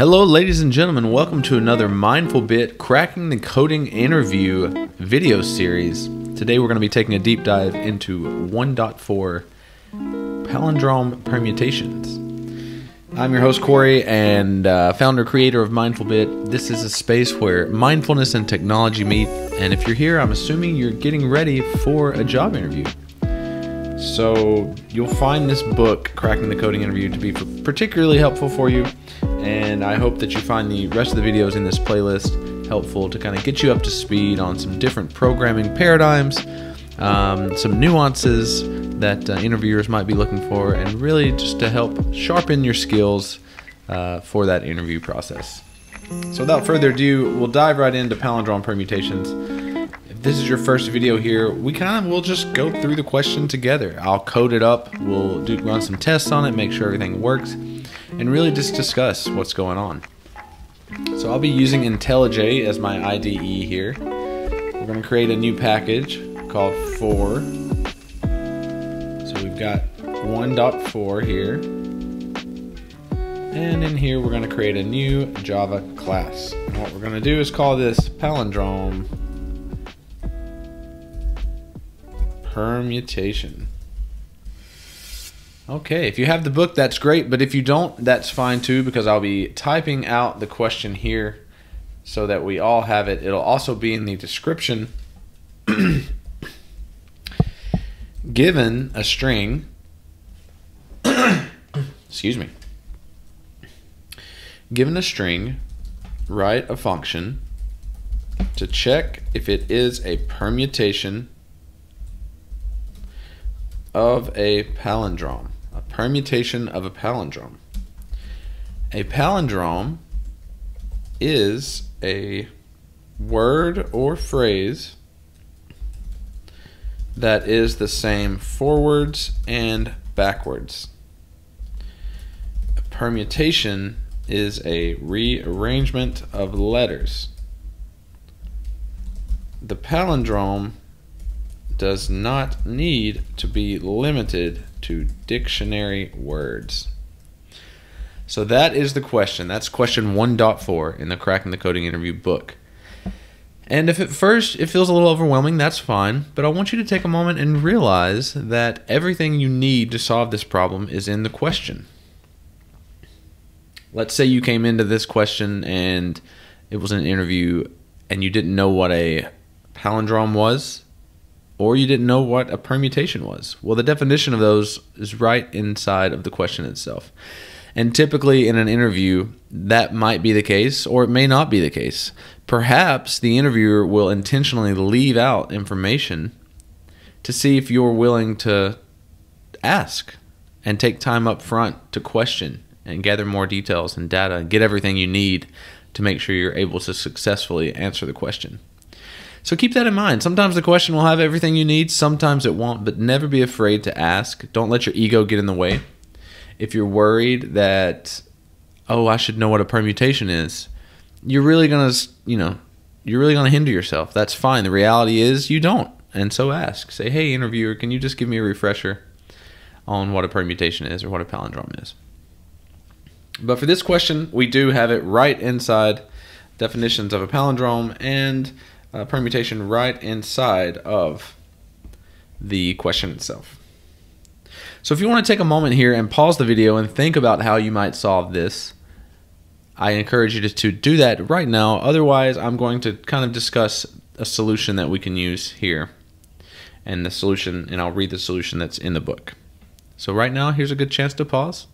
Hello, ladies and gentlemen. Welcome to another Mindful Bit Cracking the Coding Interview video series. Today we're going to be taking a deep dive into 1.4 palindrome permutations. I'm your host, Corey, and founder, creator of Mindful Bit. This is a space where mindfulness and technology meet, and if you're here, I'm assuming you're getting ready for a job interview. So you'll find this book, Cracking the Coding Interview, to be particularly helpful for you. And I hope that you find the rest of the videos in this playlist helpful to kind of get you up to speed on some different programming paradigms, some nuances that interviewers might be looking for, and really just to help sharpen your skills for that interview process. So without further ado, we'll dive right into palindrome permutations. If this is your first video here, we kind of will just go through the question together. I'll code it up, we'll run some tests on it, make sure everything works, and really just discuss what's going on. So I'll be using IntelliJ as my IDE here. We're going to create a new package called 4. So we've got 1.4 here. And in here we're going to create a new Java class. And what we're going to do is call this palindrome permutation. Okay, if you have the book, that's great, but if you don't, that's fine too, because I'll be typing out the question here so that we all have it. It'll also be in the description. Given a string, excuse me, given a string, write a function to check if it is a permutation of a palindrome. A permutation of a palindrome. A palindrome is a word or phrase that is the same forwards and backwards. A permutation is a rearrangement of letters. The palindrome does not need to be limited to dictionary words. So that is the question. That's question 1.4 in the Cracking the Coding Interview book. And if at first it feels a little overwhelming, that's fine, but I want you to take a moment and realize that everything you need to solve this problem is in the question. Let's say you came into this question and it was an interview and you didn't know what a palindrome was, or you didn't know what a permutation was. Well, the definition of those is right inside of the question itself. And typically in an interview, that might be the case, or it may not be the case. Perhaps the interviewer will intentionally leave out information to see if you're willing to ask and take time up front to question and gather more details and data and get everything you need to make sure you're able to successfully answer the question. So keep that in mind. Sometimes the question will have everything you need, sometimes it won't, but never be afraid to ask. Don't let your ego get in the way. If you're worried that, oh, I should know what a permutation is, you're really gonna, you're really gonna hinder yourself. That's fine. The reality is you don't, and so ask. Say, hey, interviewer, can you just give me a refresher on what a permutation is or what a palindrome is? But for this question, we do have it right inside definitions of a palindrome and permutation right inside of the question itself. So if you want to take a moment here and pause the video and think about how you might solve this, I encourage you to do that right now. Otherwise, I'm going to kind of discuss a solution that we can use here, and the solution, and I'll read the solution that's in the book. So right now, here's a good chance to pause.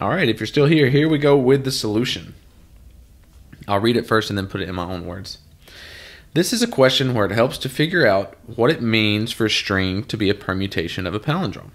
All right, if you're still here, here we go with the solution. I'll read it first and then put it in my own words. This is a question where it helps to figure out what it means for a string to be a permutation of a palindrome.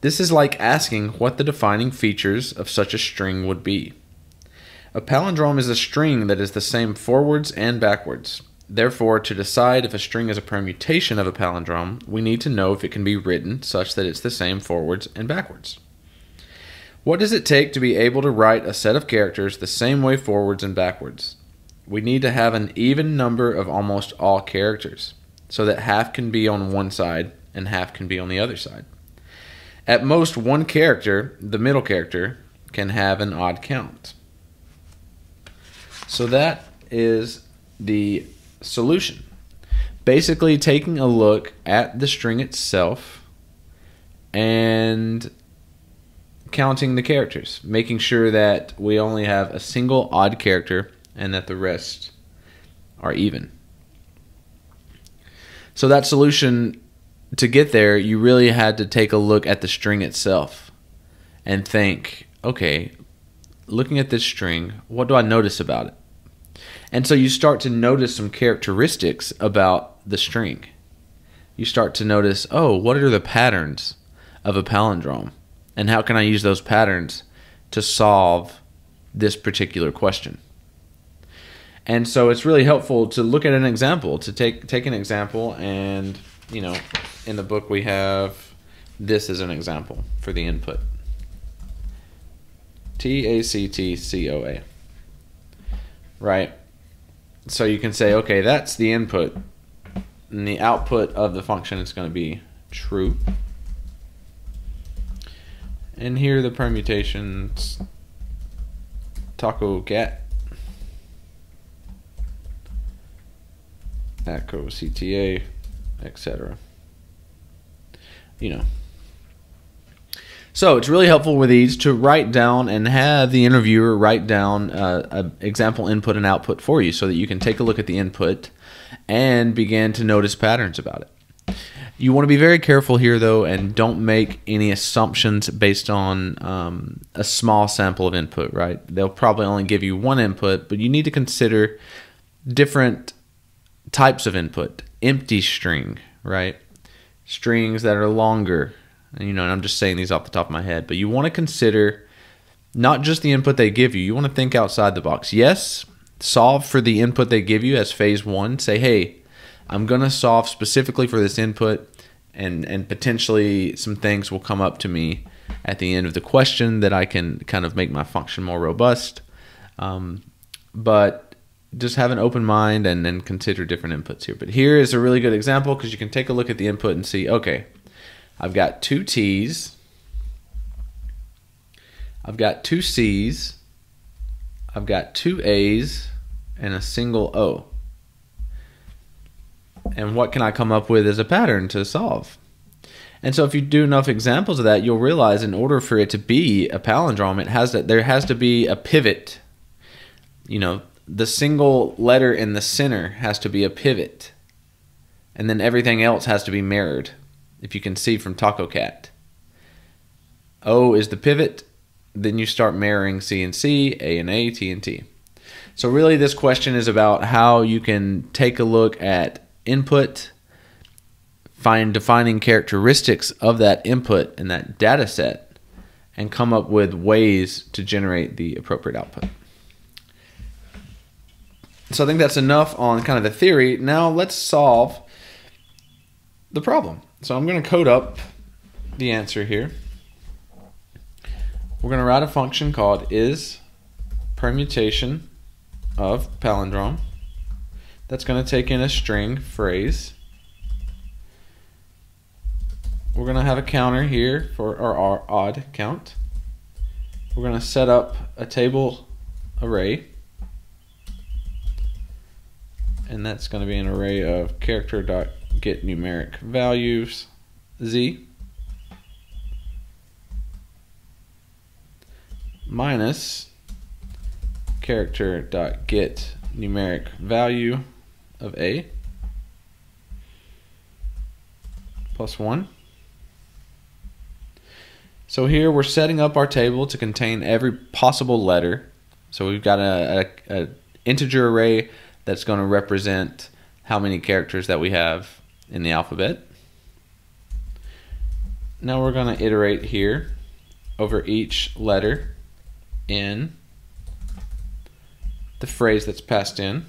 This is like asking what the defining features of such a string would be. A palindrome is a string that is the same forwards and backwards. Therefore, to decide if a string is a permutation of a palindrome, we need to know if it can be written such that it's the same forwards and backwards. What does it take to be able to write a set of characters the same way forwards and backwards? We need to have an even number of almost all characters, so that half can be on one side and half can be on the other side. At most, one character, the middle character, can have an odd count. So that is the solution. Basically taking a look at the string itself and counting the characters, making sure that we only have a single odd character and that the rest are even. So that solution, to get there, you really had to take a look at the string itself and think, okay, looking at this string, what do I notice about it? And so you start to notice some characteristics about the string. You start to notice, oh, what are the patterns of a palindrome? And how can I use those patterns to solve this particular question? And so it's really helpful to look at an example, to take an example and, you know, in the book we have this as an example for the input. TACTCOA, right? So you can say, okay, that's the input, and the output of the function is going to be true. And here are the permutations, taco cat, taco CTA, etc. You know. So it's really helpful with these to write down and have the interviewer write down an example input and output for you so that you can take a look at the input and begin to notice patterns about it. You want to be very careful here, though, and don't make any assumptions based on a small sample of input, right? They'll probably only give you one input, but you need to consider different types of input. Empty string, right? Strings that are longer. You know, and I'm just saying these off the top of my head, but you want to consider not just the input they give you. You want to think outside the box. Yes, solve for the input they give you as phase one. Say, hey, I'm going to solve specifically for this input, and potentially some things will come up to me at the end of the question that I can kind of make my function more robust. But just have an open mind and then consider different inputs here. But here is a really good example because you can take a look at the input and see, okay, I've got two T's, I've got two C's, I've got two A's, and a single O. And what can I come up with as a pattern to solve? And so if you do enough examples of that, you'll realize in order for it to be a palindrome, it has that there has to be a pivot. You know, the single letter in the center has to be a pivot. And then everything else has to be mirrored. If you can see from Taco Cat, O is the pivot, then you start mirroring C and C, A and A, T and T. So really this question is about how you can take a look at input, find defining characteristics of that input and that data set, and come up with ways to generate the appropriate output. So I think that's enough on kind of the theory. Now let's solve the problem. So I'm going to code up the answer here. We're going to write a function called is permutation of palindrome. That's going to take in a string phrase. We're going to have a counter here for our odd count. We're going to set up a table array. And that's going to be an array of character.getNumericValues z minus character.getNumericValue of a plus 1. So here we're setting up our table to contain every possible letter. So we've got an integer array that's going to represent how many characters that we have in the alphabet. Now we're going to iterate here over each letter in the phrase that's passed in.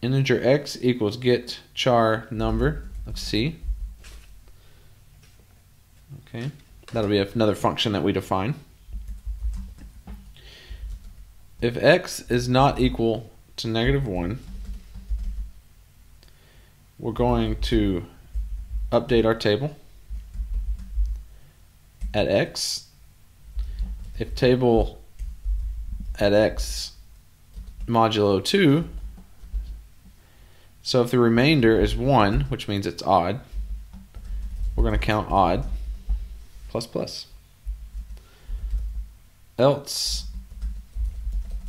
Integer x equals get char number of c. Okay, that'll be another function that we define. If x is not equal to -1. We're going to update our table at x. If table at x modulo 2, so if the remainder is 1, which means it's odd, we're going to count odd plus plus. Else,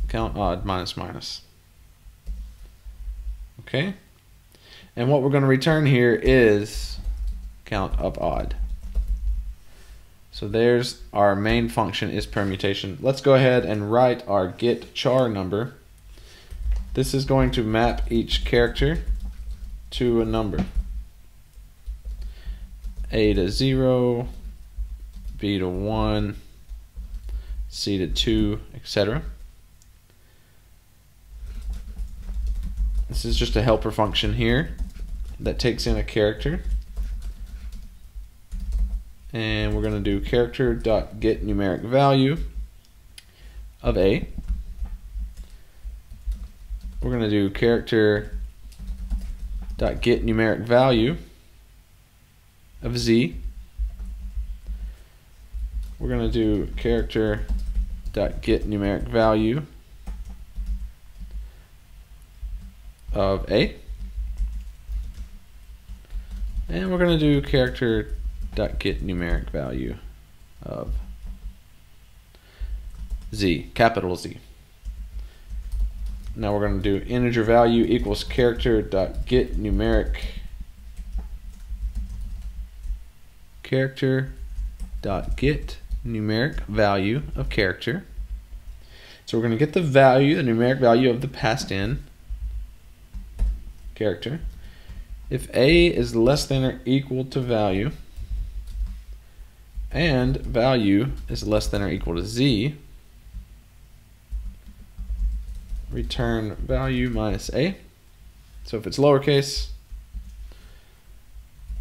count odd minus minus. Okay? And what we're going to return here is count of odd. So there's our main function is permutation. Let's go ahead and write our get char number. This is going to map each character to a number. A to 0, B to 1, C to 2, etc. This is just a helper function here that takes in a character. And we're going to do character.getNumericValue of A. We're going to do character.getNumericValue of Z. We're going to do character.getNumericValue of A. And we're going to do character.getNumericValue of Z, capital Z. Now we're going to do integer value equals character.get numeric value of character. So we're going to get the value, the numeric value of the passed in character. If A is less than or equal to value and value is less than or equal to Z, return value minus A. So if it's lowercase,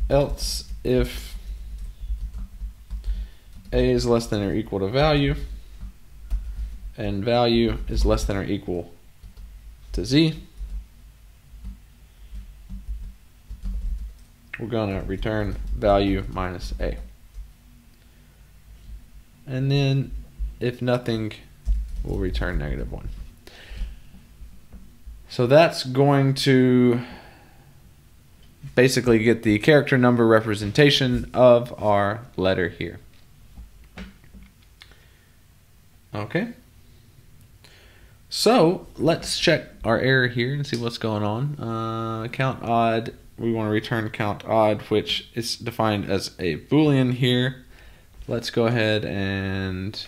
else if A is less than or equal to value and value is less than or equal to Z, we're gonna return value minus A. And then if nothing, we'll return -1. So that's going to basically get the character number representation of our letter here. Okay. So let's check our error here and see what's going on. Count odd, we want to return count odd, which is defined as a Boolean here. Let's go ahead and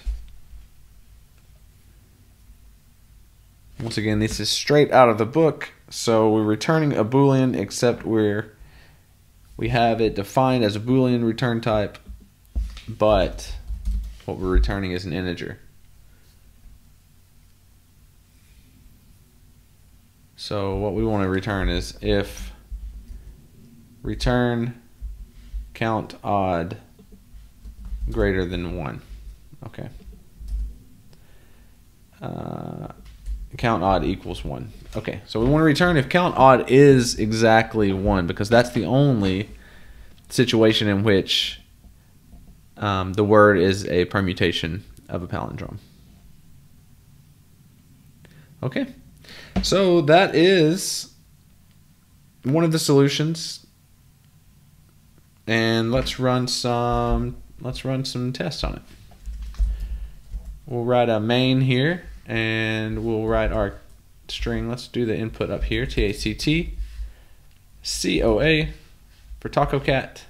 once again, this is straight out of the book, so we're returning a Boolean, except we have it defined as a Boolean return type, but what we're returning is an integer. So what we want to return is if return count odd greater than 1. Okay. Count odd equals 1. Okay, so we want to return if count odd is exactly 1, because that's the only situation in which the word is a permutation of a palindrome. Okay, so that is one of the solutions, and let's run some tests on it. We'll write a main here. And we'll write our string. Let's do the input up here. TACT, COA for Taco Cat,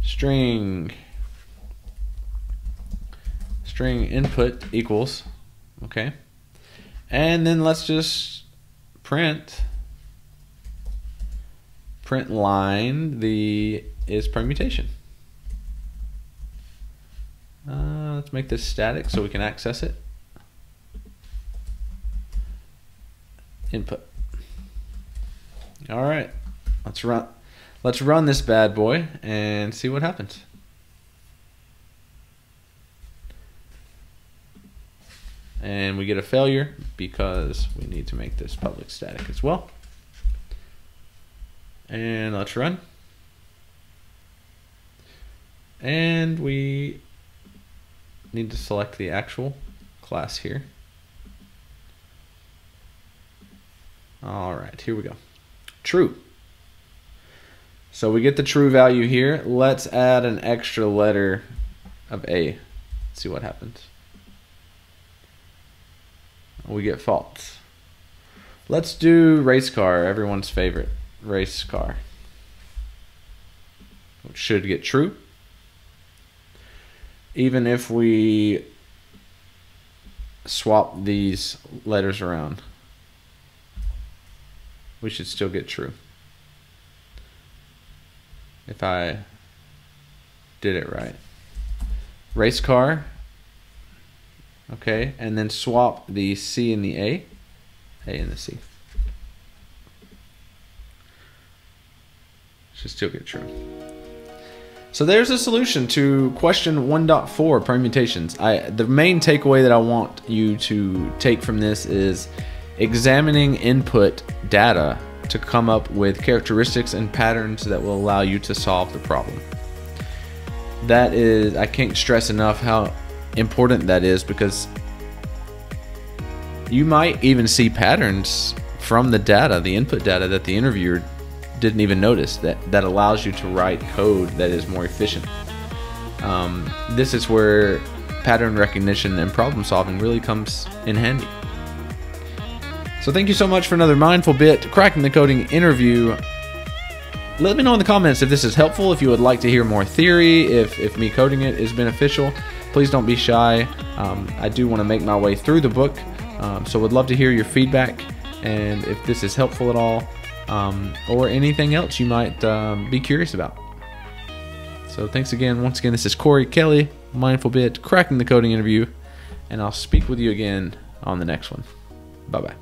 string input equals, okay. And then let's just print line the is permutation. Let's make this static so we can access it. Input. All right, let's run this bad boy and see what happens. and we get a failure because we need to make this public static as well. And let's run. And we need to select the actual class here. All right, here we go. True. So we get the true value here. Let's add an extra letter of A. Let's see what happens. We get false. Let's do race car, everyone's favorite, race car, which should get true. Even if we swap these letters around, we should still get true. If I did it right. Race car. Okay, and then swap the C and the A and the C. Should still get true. So there's a solution to question 1.4, permutations. The main takeaway that I want you to take from this is examining input data to come up with characteristics and patterns that will allow you to solve the problem. That is, I can't stress enough how important that is, because you might even see patterns from the data, the input data, that the interviewer didn't even notice, that allows you to write code that is more efficient. This is where pattern recognition and problem solving really comes in handy. So thank you so much for another Mindful Bit, Cracking the Coding Interview. Let me know in the comments if this is helpful, if you would like to hear more theory, if me coding it is beneficial. Please don't be shy. I do want to make my way through the book, so would love to hear your feedback and if this is helpful at all, or anything else you might be curious about. So thanks again. Once again, this is Corey Kelly, Mindful Bit, Cracking the Coding Interview, and I'll speak with you again on the next one. Bye-bye.